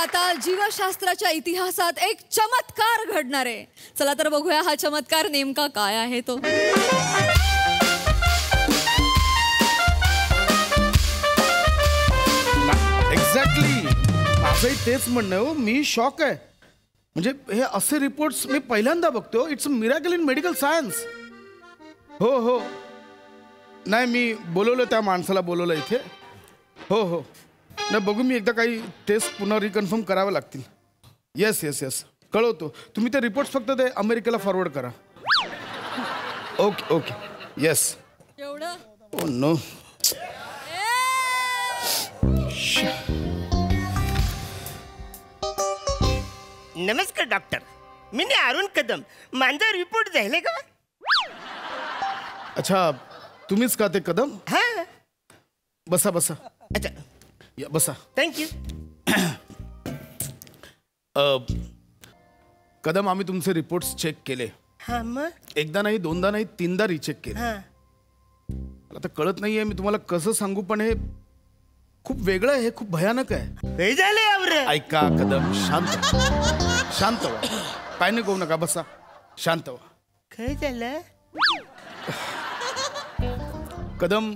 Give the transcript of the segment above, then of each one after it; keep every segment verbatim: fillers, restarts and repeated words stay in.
आता जीवशास्त्राच्या इतिहासात एक चमत्कार घडणार आहे। चला तर बघूया हा चमत्कार नेमका काय आहे तो। एक्झॅक्टली मी शॉक आहे, म्हणजे हे असे रिपोर्ट्स मी पहिल्यांदा बघतो। It's a miracle in medical science. हो हो नाही मी बोलवलं त्या माणसाला बोलवलं इथे। हो हो नाही बघू मी एकदा काही टेस्ट पुन्हा रिकन्फर्म करावे लागतील। येस येस येस कळवतो। तुम्ही ते रिपोर्ट्स फक्त ते अमेरिकेला फॉरवर्ड करा। ओके ओके येस एवढं। ओ नो नमस्कार डॉक्टर, मी अरुण कदम। माझा रिपोर्ट झाले का? अच्छा तुम्हीच का ते कदम? हां बसा बसा। अच्छा या बसा। Thank you. कदम आम्ही तुमचे रिपोर्ट्स चेक केले। हां मग एकदा नाही दोनदा नाही तीनदा रिचेक केले। हां मला तर कळत नाहीये मी तुम्हाला कसं सांगू, पण हे खूप वेगळं आहे, खूप भयानक आहे। हे झाले अरे ऐका कदम शांत शांत व्हा, पायने घेऊ नका, बसा शांत व्हा। काय झालं कदम?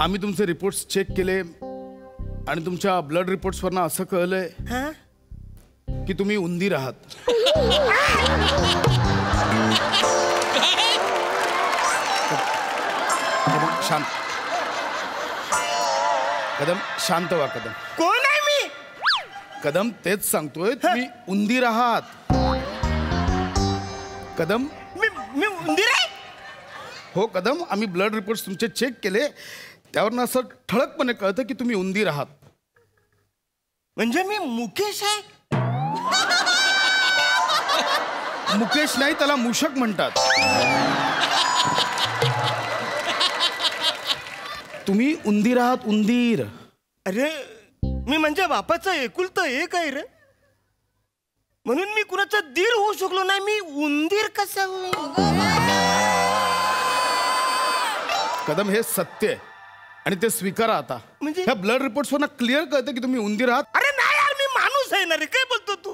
आम्ही तुमचे रिपोर्ट्स चेक केले आणि तुमच्या ब्लड रिपोर्ट्स वरना असं कळलंय की तुम्ही उंदीर आहात। कदम शांत, कदम शांत व्हा। कदम कोण आहे मी? कदम तेच सांगतोय तुम्ही उंदीर आहात। कदम मी मी उंदीर आहे? हो कदम आम्ही ब्लड रिपोर्ट्स तुमचे चेक केले त्यावरनं असं ठळकपणे कळतं की तुम्ही उंदीर आहात। म्हणजे मी मुकेश आहे? मुकेश नाही त्याला मूषक म्हणतात। तुम्ही उंदीर आहात उंदीर। अरे मी म्हणजे बापाचा एकुलता एक आहे रे, म्हणून मी कुणाचा दीर होऊ शकलो नाही। मी उंदीर कसा होईल? कदम हे सत्य आहे आणि ते स्वीकारा आता। ह्या ब्लड रिपोर्ट्स वरना क्लिअर कळतं की तुम्ही उंदीर आहात। अरे नाही यार मी माणूस आहे ना रे, काय बोलतो तू?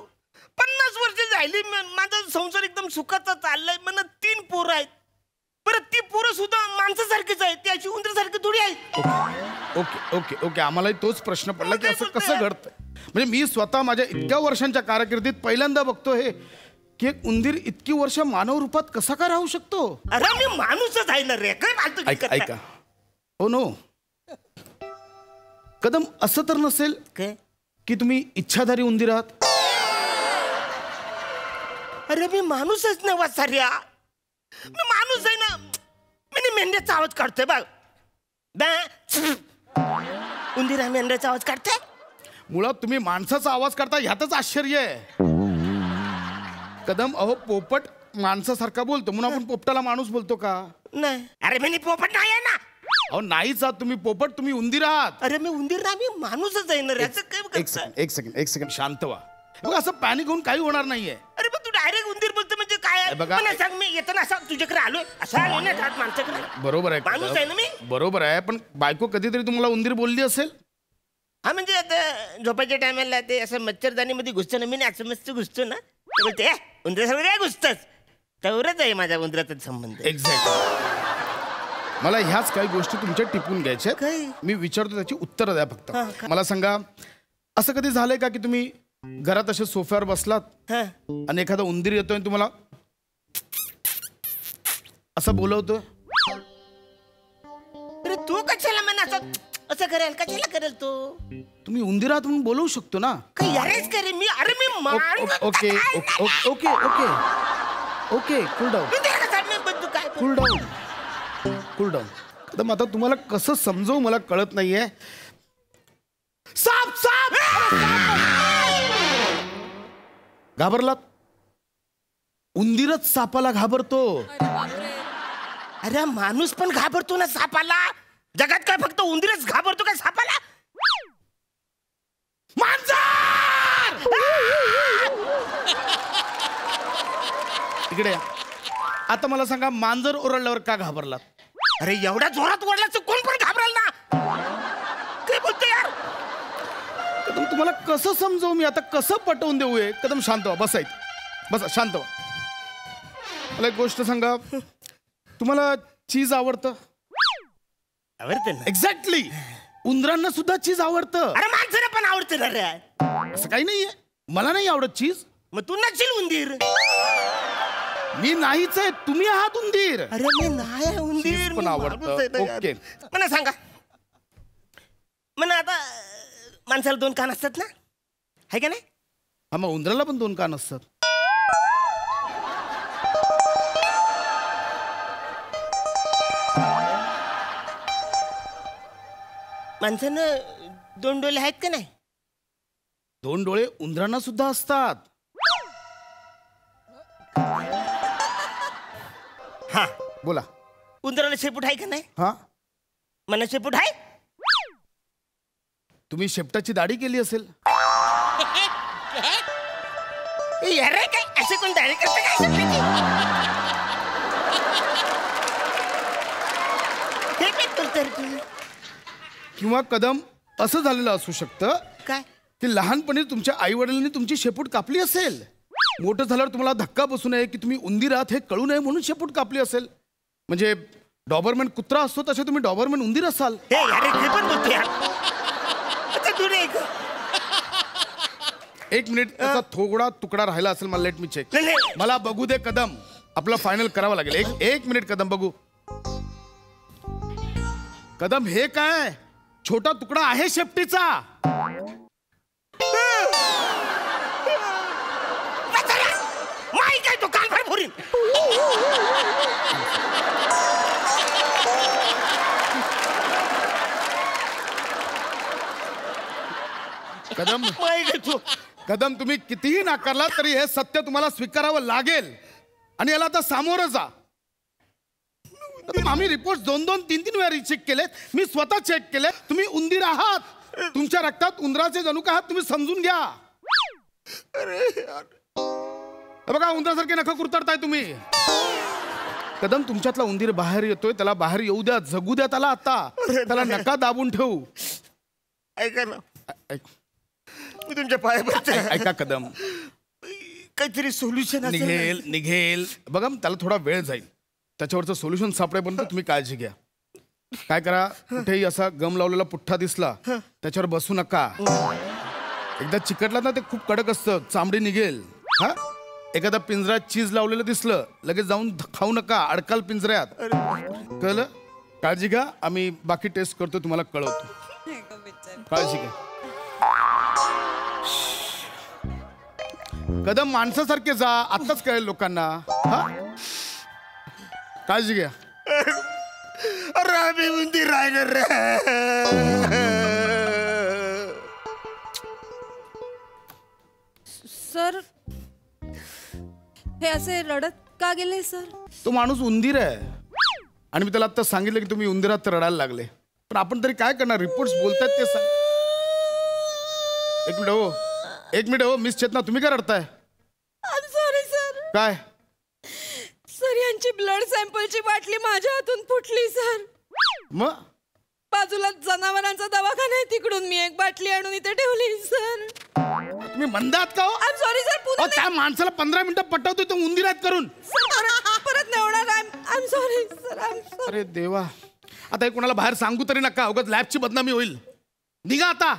पन्नास वर्षे झाली माझा संसार एकदम सुखाचा चाललाय, मला तीन पोरं आहेत। परत ती पोरं सुद्धा माणसासारखीच आहेत, ती अशी उंदरासारखी थोडी आहेत। ओके ओके ओके आम्हालाही तोच प्रश्न पडला की असं कसं घडतं। म्हणजे मी स्वतः माझ्या इतक्या वर्षांच्या कारकिर्दीत पहिल्यांदा बघतो हे की एक उंदीर इतकी वर्ष मानव रूपात कसा काय राहू शकतो। अरे मी माणूसच आहे ना रे, काय बोलतो? ऐका ऐका हो नो कदम असं तर नसेल की तुम्ही इच्छाधारी उंदीर आहात? अरे मी माणूसच नाही वासऱ्या, मी माणूस आहे ना। मी मेंढ्याचा आवाज काढतोय बघ, उंदीर हा मेंढ्याचा आवाज काढतोय। मुळात तुम्ही माणसाचा आवाज काढता ह्यातच आश्चर्य आहे कदम। अहो पोपट माणसासारखा बोलतो म्हणून आपण पोपटाला माणूस बोलतो का? नाही अरे मी पोपट नाही आहे ना। अहो नाहीच आहात तुम्ही पोपट, तुम्ही उंदीर आहात। अरे मी उंदीर नाही मी माणूसच आहे ना रे। एक सेकंड एक सेकंड एक सेकंड शांत व्हा। बघ असं पॅनिक होऊन काही होणार नाहीये। अरे पण तू डायरेक्ट उंदीर बोलतो म्हणजे काय? मला सांग मी येतो ना असं तुझ्याकडे आलोय असं आलो ना ठात माणसाकडे। बरोबर आहे माणूस आहे ना मी, बरोबर आहे। पण बायको कधीतरी तुम्हाला उंदीर बोलली असेल? हा म्हणजे आता झोपायच्या टायमाला ते असं मच्छरदाणीमध्ये घुसतो ना मी, नाही असं मस्त घुसतो ना ते बोलते ए उंदरासमोर काय घुसतस, तेवढंच आहे माझ्या उंदराचा संबंध। एक्झॅक्ट मला ह्याच काही गोष्टी तुमच्या टिपून घ्यायच्या आहेत, मी विचारतो त्याची उत्तर द्या फक्त। मला सांगा असं कधी झालंय का की तुम्ही घरात असे सोफ्यावर बसलात आणि एखादा उंदीर येतोय आणि तुम्हाला असं बोलवतोय? अरे तू कशाला मला असं असं करेल कशाला करेल तू? तुम्ही उंदीर आहात म्हणून बोलवू शकतो ना। अरे मी अरे मी okay okay okay okay cool down cool down cool down. Kadam आता तुम्हाला कसं समजवू मला कळत नाहीये। Shop shop घाबरलात? उंदीरच सापाला घाबरतो। अरे माणूस पण घाबरतो ना सापाला। जगात काय फक्त उंदीरच घाबरतो का सापाला? मांजर इकडे आता मला सांगा मांजर ओरडल्यावर का घाबरलात? अरे एवढा जोरात ओरडला कोण पण घाबरल ना, काय बोलतो यार? कदम तुम्हाला कसं समजवू मी, आता कसं पटवून देऊ? कदम शांत व्हा, बसा इथे, बसा शांत व्हा. मला एक गोष्ट सांगा, तुम्हाला चीज आवडतं? आवडतं ना? एक्झॅक्टली, उंदरांना सुद्धा चीज आवडतं. अरे माणसाला पण आवडतं ना रे. असं काही नाहीये मला नाही आवडत चीज. मग तू नसशील उंदीर. मी नाहीच आहे, तुम्ही आहात उंदीर. अरे मी नाही उंदीर, पण आवडतं. ओके मला सांगा, मला आता माणसाला दोन कान असतात ना, है का नाही? हा, मग उंदराला पण दोन कान असतात. माणसानं दोन डोळे आहेत का नाही? दोन डोळे उंदरांना सुद्धा असतात. हा बोला, उंदराला शेपूट आहे का नाही? हा, मला शेपूट आहे. तुम्ही शेपटाची दाढी केली असेल. अरे काय असे कोण दाढी करते काय शेपटाची? हे काय करते तू? किंवा कदम असं झालेलं असू शकतं काय, ते लहानपणी तुमच्या आई वडिलांनी तुमची शेपूट कापली असेल. मोठं झाल्यावर तुम्हाला धक्का बसू नये की तुम्ही उंदीर आहात हे कळू नये म्हणून शेपूट कापली असेल. म्हणजे डॉबरमॅन कुत्रा असतो तसे तुम्ही डॉबरमॅन उंदीर असाल. एक मिनिट, त्याचा थोडा तुकडा राहिला असेल, मला लेट मी चेक. मला बघू दे कदम, आपला फायनल करावा लागेल. एक एक मिनिट कदम, बघू कदम. हे काय छोटा तुकडा आहे शेपटीचा. कदम कदम तुम्ही कितीही नाकारला तरी हे सत्य तुम्हाला स्वीकारावं लागेल आणि याला आता सामोरं जा. आम्ही रिपोर्ट दोन दोन तीन तीन वेळा चेक केले, मी स्वतः चेक केले. तुम्ही उंदीर आहात, तुमच्या रक्तात उंदराचे जनुक आहात, तुम्ही समजून घ्या. अरे बघा, उंदरासारखे नख कुरतडताय तुम्ही. कदम, तुमच्यातला उंदीर बाहेर येतोय, त्याला बाहेर येऊ द्या, जगू द्या त्याला. आता त्याला नका दाबून ठेवू. ऐका ना, मी तुमच्या पायावरती. ऐका कदम, काहीतरी सोल्युशन निघेल. निघेल बघा, त्याला थोडा वेळ जाईल, त्याच्यावरचं सोल्युशन सापडेपर्यंत तुम्ही काळजी घ्या. काय करा, कुठेही असा गम लावलेला पुठ्ठा दिसला त्याच्यावर बसू नका. एकदा चिकटला ना, ते खूप कडक असतं, चामडी निघेल. हा, एखादा पिंजऱ्यात चीज लावलेलं दिसलं, लगेच जाऊन खाऊ नका, अडकाल पिंजऱ्यात. कळलं? काळजी घ्या, आम्ही बाकी टेस्ट करतो, तुम्हाला कळवतो. काळजी घ्या कदम, माणसासारखे जा, आताच कळेल लोकांना. काळजी घ्या. अरे आम्ही उंदीर राहणार रे. सर, हे असे रडत का गेले सर? तो माणूस उंदीर आहे आणि मी त्याला आता सांगितलं की तुम्ही उंदिरात रडायला लागले, पण आपण तरी काय करणार? रिपोर्ट्स बोलतात ते सांग. एक मिनिट हो, एक मिनिट हो. मिस चेतना, तुम्ही काय रडताय? Sorry sir. काय सर, यांची ब्लड सॅम्पलची बाटली माझ्या हातून फुटली सर. मग बाजूला जनावरांचा दवाखाना आहे, तिकडून मी एक बाटली आणून इथे ठेवली सर. तुम्ही मंदात का हो? I am sorry sir. पुन्हा त्या माणसाला पंधरा मिनिटं पटवतोय तो उंदिरात करून. परत नाही होणार. I am sorry sir, I am sorry. अरे देवा, आता हे कोणाला बाहेर सांगू तरी नका, उगाच लॅबची बदनामी होईल. निघा आता.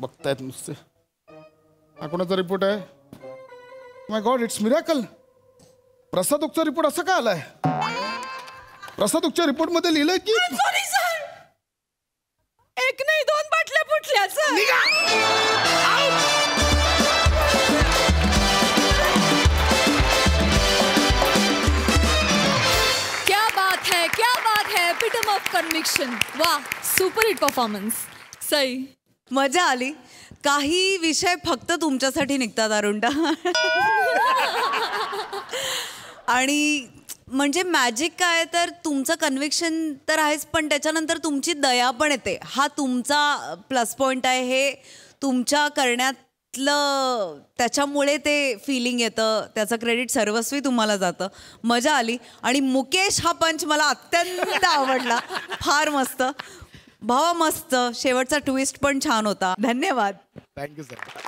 बघतायत नुसते. हा कोणाचा रिपोर्ट आहे? My god, it's miracle. Prasad उकचा रिपोर्ट असा का आलाय? प्रसाद उकच्या रिपोर्ट मध्ये लिहिलंय की सॉरी सर, एक नाही दोन बाटल्या फुटल्या सर. निघा. क्या बात है, क्या बात है. Epitome of conviction. वाह, सुपर हिट परफॉर्मन्स. सही मजा आली. काही विषय फक्त तुमच्यासाठी निघतात अरुणदा. आणि म्हणजे मॅजिक काय तर तुमचं कन्व्हिक्शन तर आहेच, पण त्याच्यानंतर तुमची दया पण येते. हा तुमचा प्लस पॉईंट आहे. हे तुमच्या करण्यातलं, त्याच्यामुळे ते फिलिंग येतं. त्याचं क्रेडिट सर्वस्वी तुम्हाला जातं. मजा आली. आणि मुकेश हा पंच मला अत्यंत आवडला. फार मस्त. भावा मस्त, शेवटचा ट्विस्ट पण छान होता. धन्यवाद. Thank you sir.